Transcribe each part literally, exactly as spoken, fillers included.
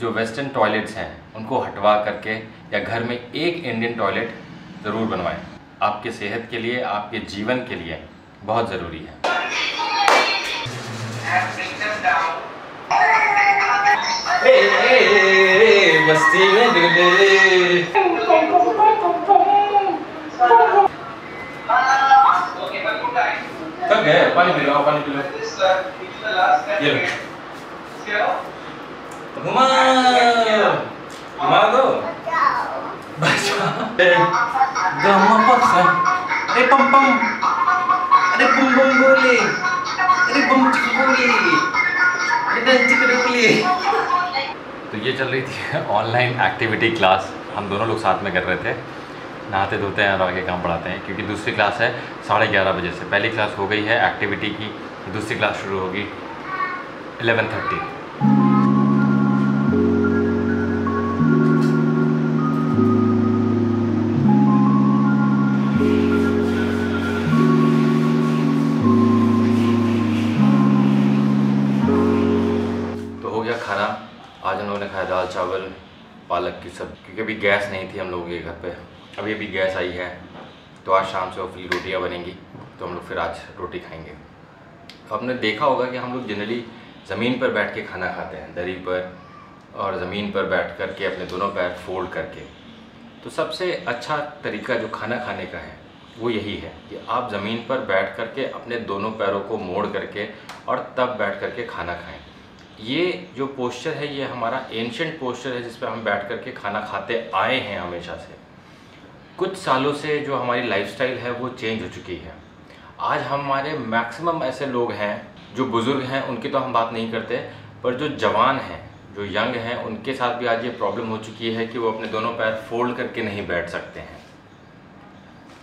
जो western toilets हैं उनको हटवा करके या घर में एक इंडियन टॉयलेट ज़रूर बनवाएं। आपके सेहत के लिए, आपके जीवन के लिए बहुत ज़रूरी है। पानी पिलाओ, पानी पिलाओ। ये लो। घुमा घुमा दो अरे पम पम अरे बम बम बोले अरे बम चिक बोले अरे चिक बोले। तो ये चल रही थी ऑनलाइन एक्टिविटी क्लास, हम दोनों लोग साथ में कर रहे थे। नहाते धोते हैं और आगे काम पढ़ाते हैं, क्योंकि दूसरी क्लास है साढ़े ग्यारह बजे से। पहली क्लास हो गई है एक्टिविटी की, दूसरी क्लास शुरू होगी इलेवन थर्टी। आज हम लोगों ने खाया दाल चावल पालक की सब्जी, क्योंकि अभी गैस नहीं थी हम लोगों के घर पे। अभी अभी गैस आई है, तो आज शाम से फिर रोटियां बनेंगी, तो हम लोग फिर आज रोटी खाएंगे। तो आपने देखा होगा कि हम लोग जनरली ज़मीन पर बैठ के खाना खाते हैं, दरी पर, और ज़मीन पर बैठ कर के अपने दोनों पैर फोल्ड करके। तो सबसे अच्छा तरीका जो खाना खाने का है वो यही है कि आप ज़मीन पर बैठ कर के अपने दोनों पैरों को मोड़ करके और तब बैठ कर के खाना खाएँ। ये जो पोस्चर है ये हमारा एंशिएंट पोस्चर है, जिस पर हम बैठ करके खाना खाते आए हैं हमेशा से। कुछ सालों से जो हमारी लाइफस्टाइल है वो चेंज हो चुकी है। आज हमारे मैक्सिमम ऐसे लोग हैं जो बुज़ुर्ग हैं, उनकी तो हम बात नहीं करते, पर जो जवान हैं, जो यंग हैं, उनके साथ भी आज ये प्रॉब्लम हो चुकी है कि वो अपने दोनों पैर फोल्ड करके नहीं बैठ सकते हैं।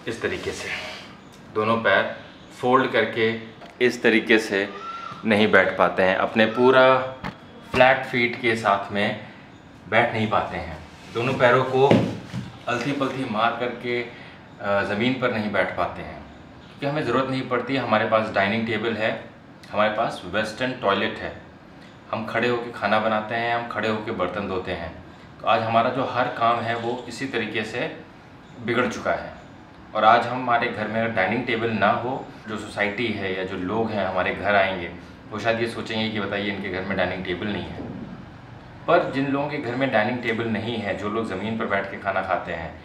इस तरीके से दोनों पैर फोल्ड करके इस तरीके से नहीं बैठ पाते हैं, अपने पूरा फ्लैट फीट के साथ में बैठ नहीं पाते हैं। दोनों पैरों को अलथी पलथी मार करके ज़मीन पर नहीं बैठ पाते हैं, क्योंकि हमें ज़रूरत नहीं पड़ती। हमारे पास डाइनिंग टेबल है, हमारे पास वेस्टर्न टॉयलेट है, हम खड़े होकर खाना बनाते हैं, हम खड़े होकर बर्तन धोते हैं। तो आज हमारा जो हर काम है वो इसी तरीके से बिगड़ चुका है। और आज हमारे घर में अगर डाइनिंग टेबल ना हो, जो सोसाइटी है या जो लोग हैं हमारे घर आएंगे वो शायद ये सोचेंगे कि बताइए इनके घर में डाइनिंग टेबल नहीं है। पर जिन लोगों के घर में डाइनिंग टेबल नहीं है, जो लोग ज़मीन पर बैठ के खाना खाते हैं,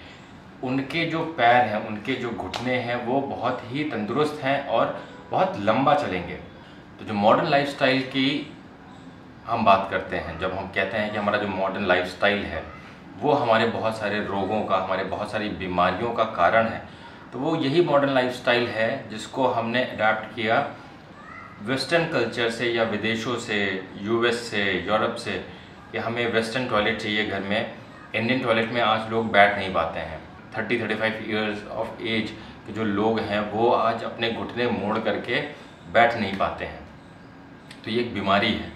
उनके जो पैर हैं, उनके जो घुटने हैं, वो बहुत ही तंदुरुस्त हैं और बहुत लंबा चलेंगे। तो जो मॉडर्न लाइफस्टाइल की हम बात करते हैं, जब हम कहते हैं कि हमारा जो मॉडर्न लाइफस्टाइल है वो हमारे बहुत सारे रोगों का, हमारे बहुत सारी बीमारियों का कारण है, तो वो यही मॉडर्न लाइफस्टाइल है जिसको हमने अडाप्ट किया वेस्टर्न कल्चर से या विदेशों से, यूएस से, यूरोप से, कि हमें वेस्टर्न टॉयलेट चाहिए घर में। इंडियन टॉयलेट में आज लोग बैठ नहीं पाते हैं। Thirty thirty five years of age के जो लोग हैं वो आज अपने घुटने मोड़ करके बैठ नहीं पाते हैं। तो ये एक बीमारी है।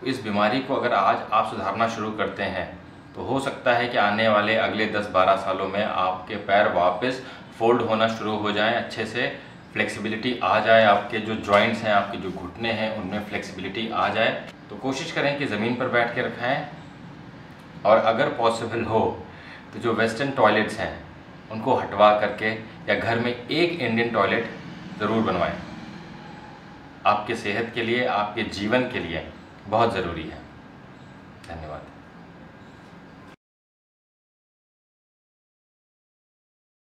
तो इस बीमारी को अगर आज आप सुधारना शुरू करते हैं तो हो सकता है कि आने वाले अगले दस बारह सालों में आपके पैर वापस फोल्ड होना शुरू हो जाए, अच्छे से फ्लेक्सिबिलिटी आ जाए, आपके जो जॉइंट्स हैं, आपके जो घुटने हैं, उनमें फ्लेक्सिबिलिटी आ जाए। तो कोशिश करें कि ज़मीन पर बैठ के रखाएं, और अगर पॉसिबल हो तो जो वेस्टर्न टॉयलेट्स हैं उनको हटवा करके या घर में एक इंडियन टॉयलेट ज़रूर बनवाएं। आपके सेहत के लिए, आपके जीवन के लिए बहुत ज़रूरी है। धन्यवाद।